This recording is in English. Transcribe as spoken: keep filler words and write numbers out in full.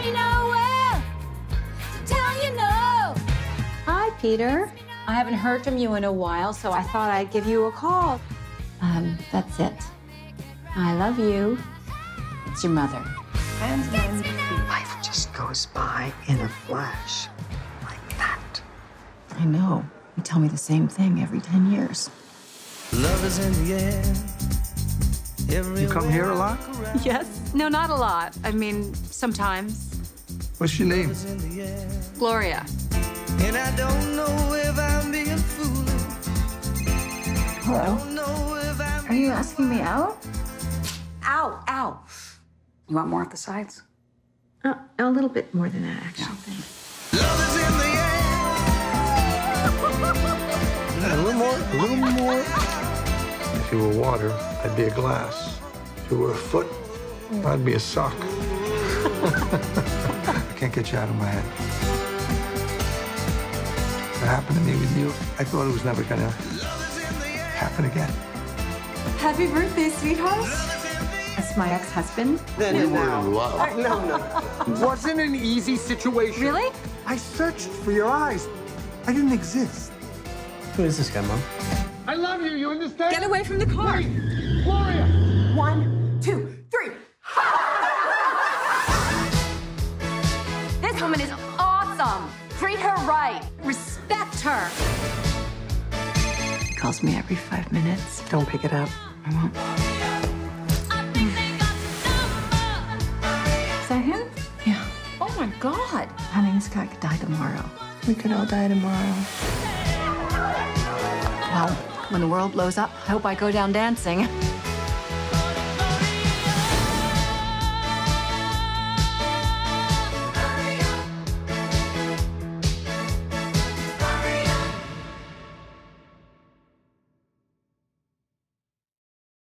me nowhere to tell you no. Hi, Peter. I haven't heard from you in a while, so I thought I'd give you a call. Um, that's it. I love you. It's your mother. And then life just goes by in a flash, like that. I know. You tell me the same thing every ten years. Love is in the air. Everywhere. You come here a lot? Yes. No, not a lot. I mean, sometimes. What's your name? Gloria. And I don't know if I'm being foolish. Hello. Are you asking me out? Ow, ow. You want more at the sides? Uh, a little bit more than that, actually. Yeah. Love is in the air. A little more, a little more. If you were water, I'd be a glass. If you were a foot, I'd be a sock. I can't get you out of my head. What happened to me with you, I thought it was never gonna happen again. Happy birthday, sweetheart. That's my ex-husband. Then you were in love. I, no, no. It wasn't an easy situation. Really? I searched for your eyes. I didn't exist. Who is this guy, Mom? I love you. You understand? Get away from the car. Wait. Gloria. One, two, three. This woman is awesome. Treat her right. Respect her. He calls me every five minutes. Don't pick it up. I won't. Him? Yeah. Oh my God. Honey, this guy could die tomorrow. We could all die tomorrow. Well, when the world blows up, I hope I go down dancing.